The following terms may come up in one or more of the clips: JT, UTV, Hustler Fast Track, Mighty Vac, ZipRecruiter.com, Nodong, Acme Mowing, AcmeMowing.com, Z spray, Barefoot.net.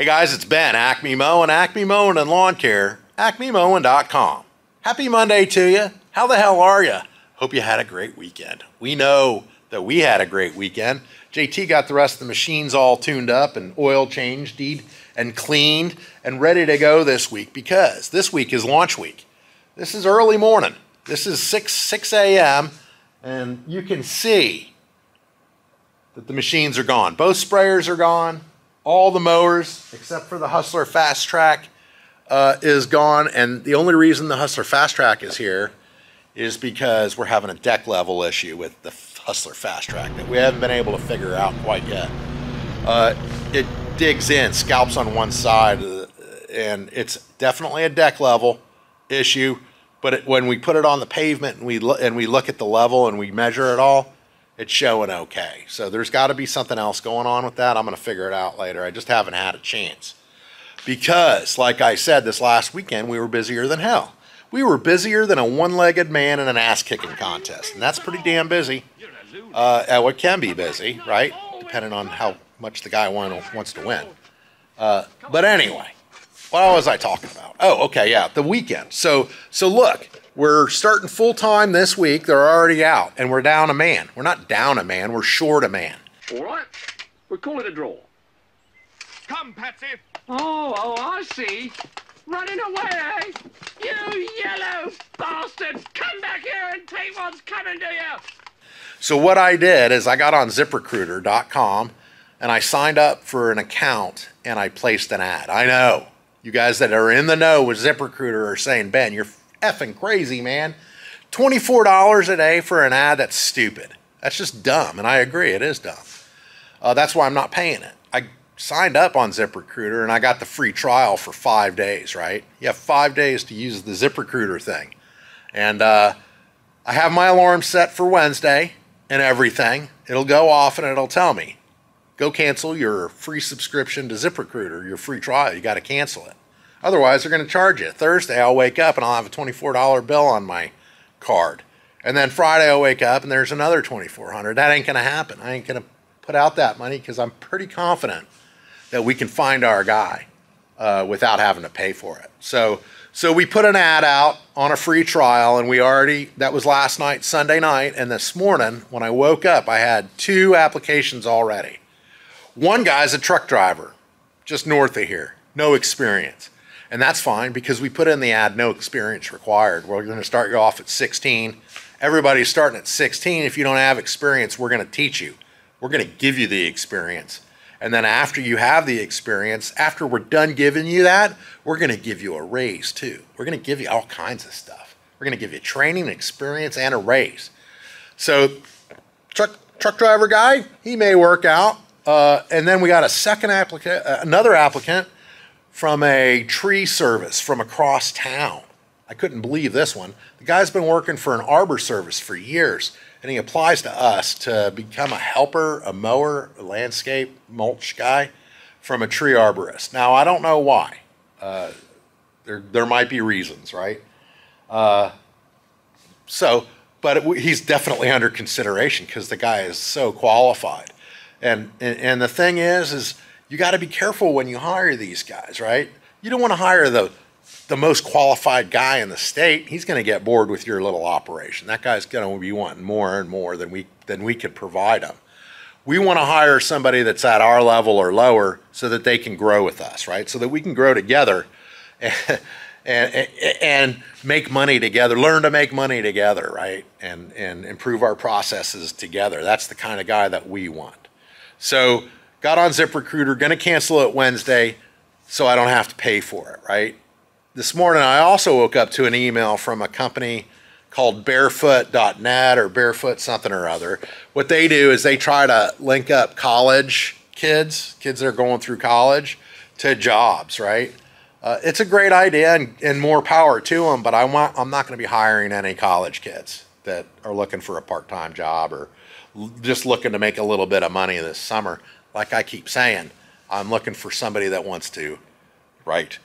Hey guys, it's Ben, Acme Mowing and Lawn Care, AcmeMowing.com. Happy Monday to you. How the hell are you? Hope you had a great weekend. We know that we had a great weekend. JT got the rest of the machines all tuned up and oil changed and cleaned and ready to go this week, because this week is launch week. This is early morning. This is 6 a.m. and you can see that the machines are gone. Both sprayers are gone. All the mowers, except for the Hustler Fast Track, is gone. And the only reason the Hustler Fast Track is here is because we're having a deck level issue with the Hustler Fast Track that we haven't been able to figure out quite yet. It digs in, scalps on one side, and it's definitely a deck level issue. But when we put it on the pavement and we look at the level and we measure it all, it's showing okay. So there's got to be something else going on with that. I'm going to figure it out later. I just haven't had a chance. Because, like I said, this last weekend we were busier than hell. We were busier than a one-legged man in an ass-kicking contest. And that's pretty damn busy. It can be busy, right? Depending on how much the guy wants to win. But anyway, what was I talking about? Oh, okay, yeah, the weekend. So look. We're starting full-time this week. They're already out, and we're down a man. We're not down a man. We're short a man. All right. We'll call it a draw. Come, Patsy. Oh, I see. Running away, you yellow bastard. Come back here and take what's coming to you. So what I did is I got on ZipRecruiter.com, and I signed up for an account, and I placed an ad. I know. You guys that are in the know with ZipRecruiter are saying, Ben, you're effing crazy, man. $24 a day for an ad, that's stupid. That's just dumb, and I agree, it is dumb. That's why I'm not paying it. I signed up on ZipRecruiter, and I got the free trial for 5 days, right? You have 5 days to use the ZipRecruiter thing. And I have my alarm set for Wednesday and everything. It'll go off, and it'll tell me, go cancel your free subscription to ZipRecruiter, your free trial. You got to cancel it. Otherwise, they're going to charge you. Thursday, I'll wake up and I'll have a $24 bill on my card. And then Friday, I'll wake up and there's another $2,400. That ain't going to happen. I ain't going to put out that money because I'm pretty confident that we can find our guy without having to pay for it. So we put an ad out on a free trial, and that was last night, Sunday night. And this morning, when I woke up, I had 2 applications already. One guy's a truck driver just north of here, no experience. And that's fine, because we put in the ad, no experience required. We're going to start you off at 16. Everybody's starting at 16. If you don't have experience, we're going to teach you. We're going to give you the experience. And then after you have the experience, after we're done giving you that, we're going to give you a raise too. We're going to give you all kinds of stuff. We're going to give you training, experience, and a raise. So truck driver guy, he may work out. And then we got a second applicant, another applicant, from a tree service from across town. I couldn't believe this one. The guy's been working for an arbor service for years, and he applies to us to become a helper, a mower, a landscape mulch guy from a tree arborist. Now, I don't know why. There might be reasons, right? But he's definitely under consideration because the guy is so qualified. And the thing is you got to be careful when you hire these guys, right? You don't want to hire the most qualified guy in the state. He's going to get bored with your little operation. That guy's going to be wanting more and more than we could provide him. We want to hire somebody that's at our level or lower so that they can grow with us, right? So that we can grow together and make money together, learn to make money together, right? And improve our processes together. That's the kind of guy that we want. So got on ZipRecruiter, going to cancel it Wednesday so I don't have to pay for it, right? This morning, I also woke up to an email from a company called Barefoot.net or Barefoot something or other. What they do is they try to link up college kids that are going through college, to jobs, right? It's a great idea and more power to them, but I'm not going to be hiring any college kids that are looking for a part-time job or just looking to make a little bit of money this summer. Like I keep saying, I'm looking for somebody that wants to, right,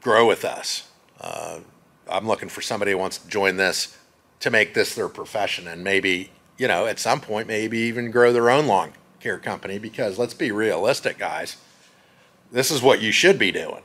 grow with us. I'm looking for somebody who wants to join this, to make this their profession, and maybe, you know, at some point, maybe even grow their own lawn care company, because let's be realistic, guys. This is what you should be doing.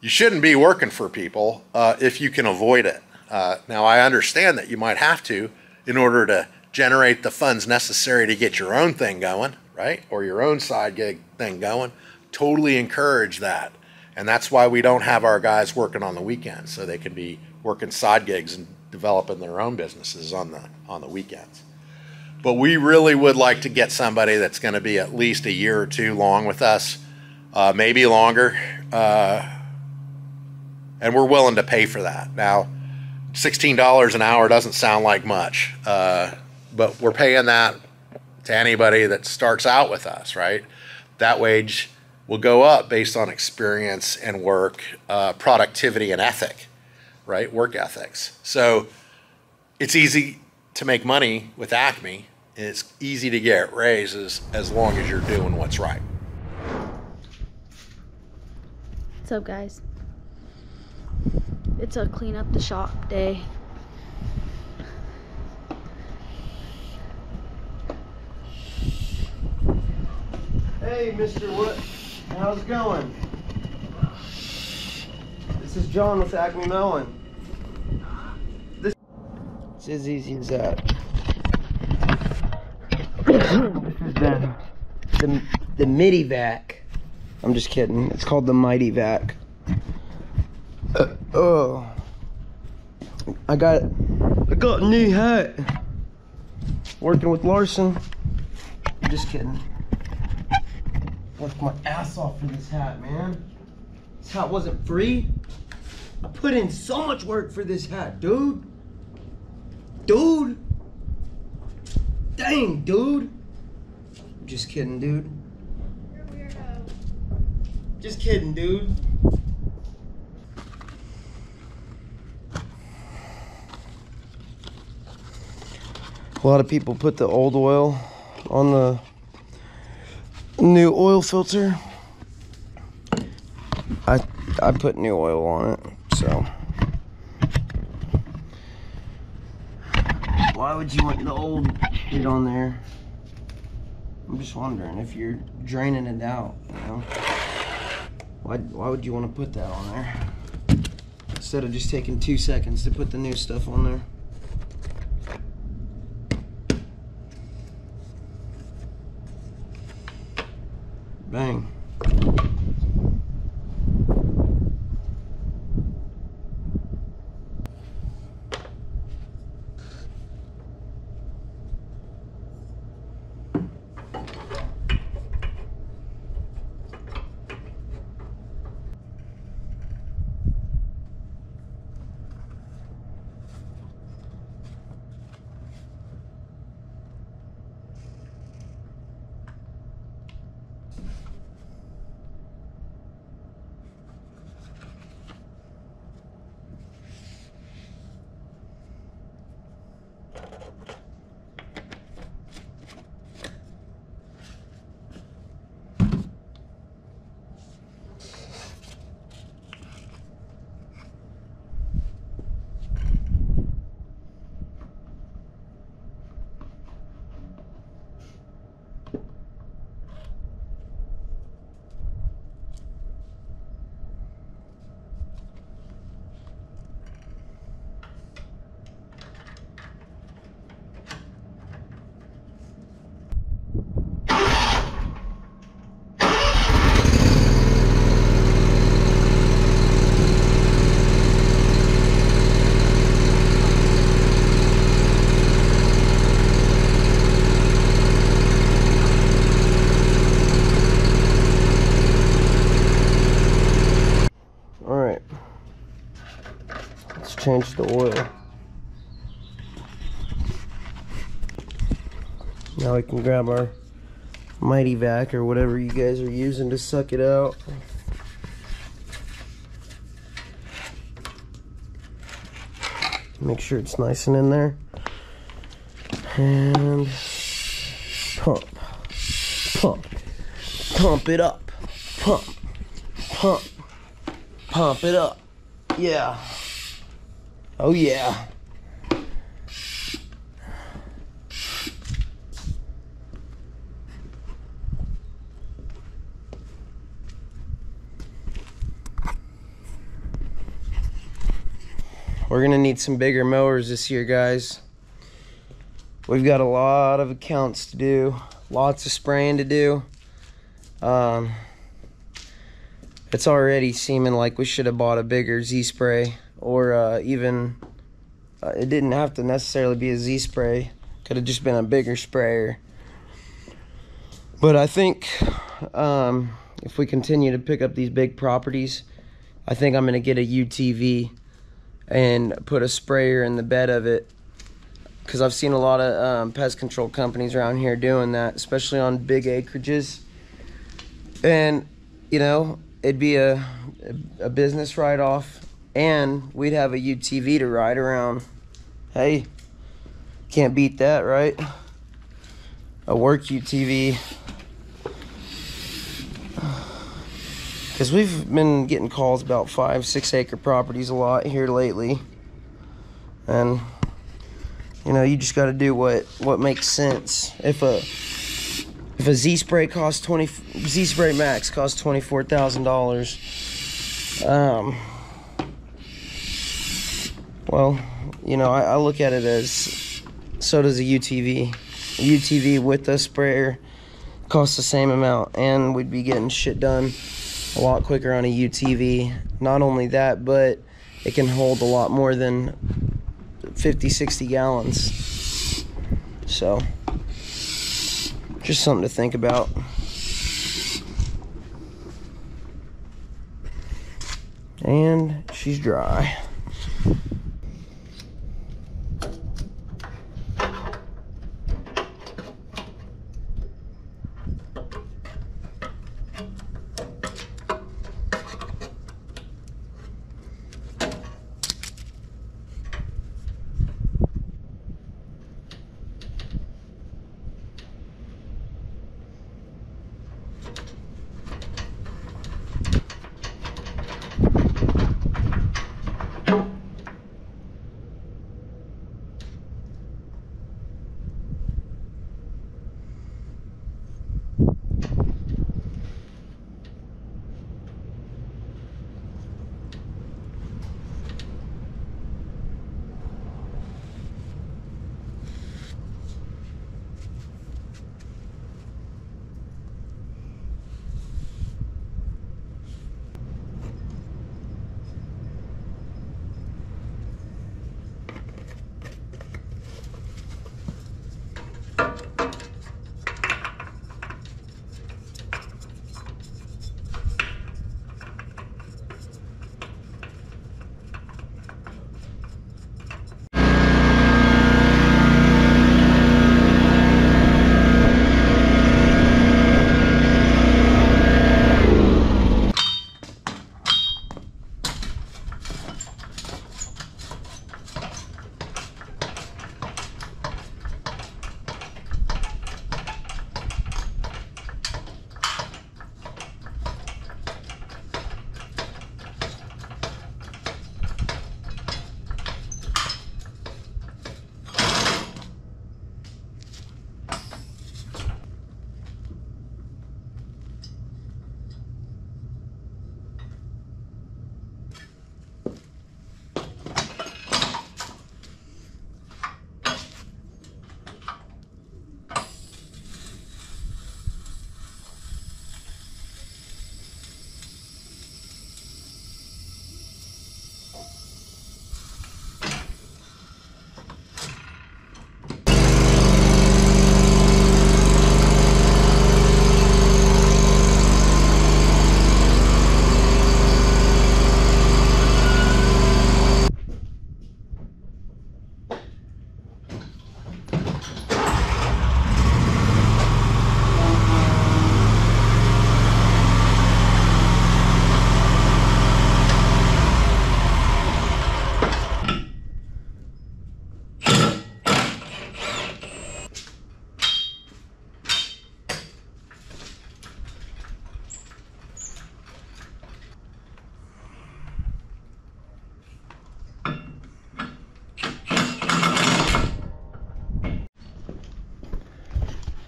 You shouldn't be working for people if you can avoid it. Now, I understand that you might have to in order to generate the funds necessary to get your own thing going, right? Or your own side gig thing going. Totally encourage that. And that's why we don't have our guys working on the weekends, so they can be working side gigs and developing their own businesses on the weekends. But we really would like to get somebody that's going to be at least a year or two long with us, maybe longer, and we're willing to pay for that. Now, $16 an hour doesn't sound like much, but we're paying that to anybody that starts out with us, right? That wage will go up based on experience and work, productivity and ethic, right? Work ethics. So it's easy to make money with Acme, and it's easy to get raises as long as you're doing what's right. What's up, guys? It's a clean up the shop day. Hey, Mr. Wood, how's it going? This is John with Acme Mowing. It's as easy as that. This is the Mighty Vac. I'm just kidding. It's called the Mighty Vac. Oh, I got a new hat. Working with Larson. I'm just kidding. Worked my ass off for this hat, man. This hat wasn't free. I put in so much work for this hat, dude. Dude. Dang, dude. I'm just kidding, dude. You're a weirdo. Just kidding, dude. A lot of people put the old oil on the new oil filter. I put new oil on it, so why would you want the old shit on there? I'm just wondering if you're draining it out, you know? Why would you want to put that on there instead of just taking 2 seconds to put the new stuff on there? Bang. Change the oil. Now we can grab our Mighty Vac or whatever you guys are using to suck it out. Make sure it's nice and in there. And pump, pump, pump it up, pump, pump, pump it up. Yeah. Oh yeah. We're gonna need some bigger mowers this year, guys. We've got a lot of accounts to do, lots of spraying to do. It's already seeming like we should have bought a bigger Z spray, or even it didn't have to necessarily be a Z spray. Could have just been a bigger sprayer. But I think if we continue to pick up these big properties, I think I'm gonna get a UTV and put a sprayer in the bed of it, because I've seen a lot of pest control companies around here doing that, especially on big acreages. And, you know, it'd be a business write-off, and we'd have a UTV to ride around. Hey, can't beat that, right? A work UTV. Because we've been getting calls about 5-6 acre properties a lot here lately. And, you know, you just got to do what makes sense. If a Z spray costs Z spray max costs $24,000. Well, you know, I look at it as, so does a UTV. A UTV with a sprayer costs the same amount, and we'd be getting shit done a lot quicker on a UTV. Not only that, but it can hold a lot more than 50-60 gallons. So just something to think about. And she's dry.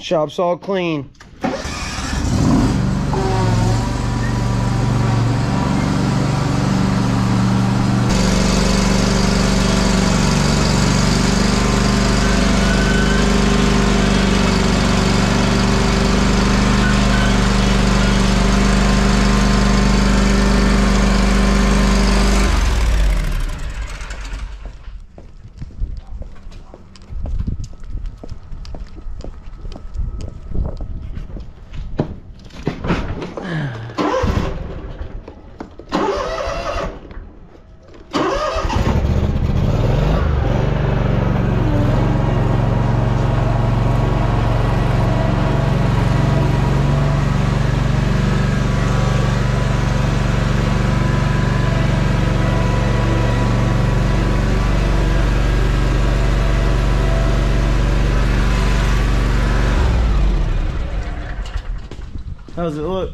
Shop's all clean. How's it look?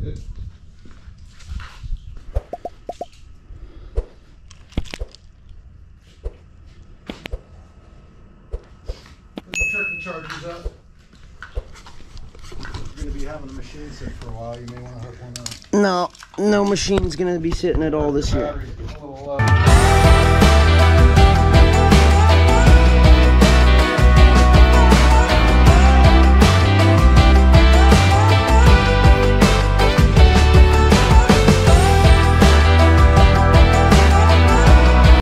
Good. Put the turkey chargers up. You're going to be having a machine sit for a while. You may want to hook one up. No machine's going to be sitting at all this year.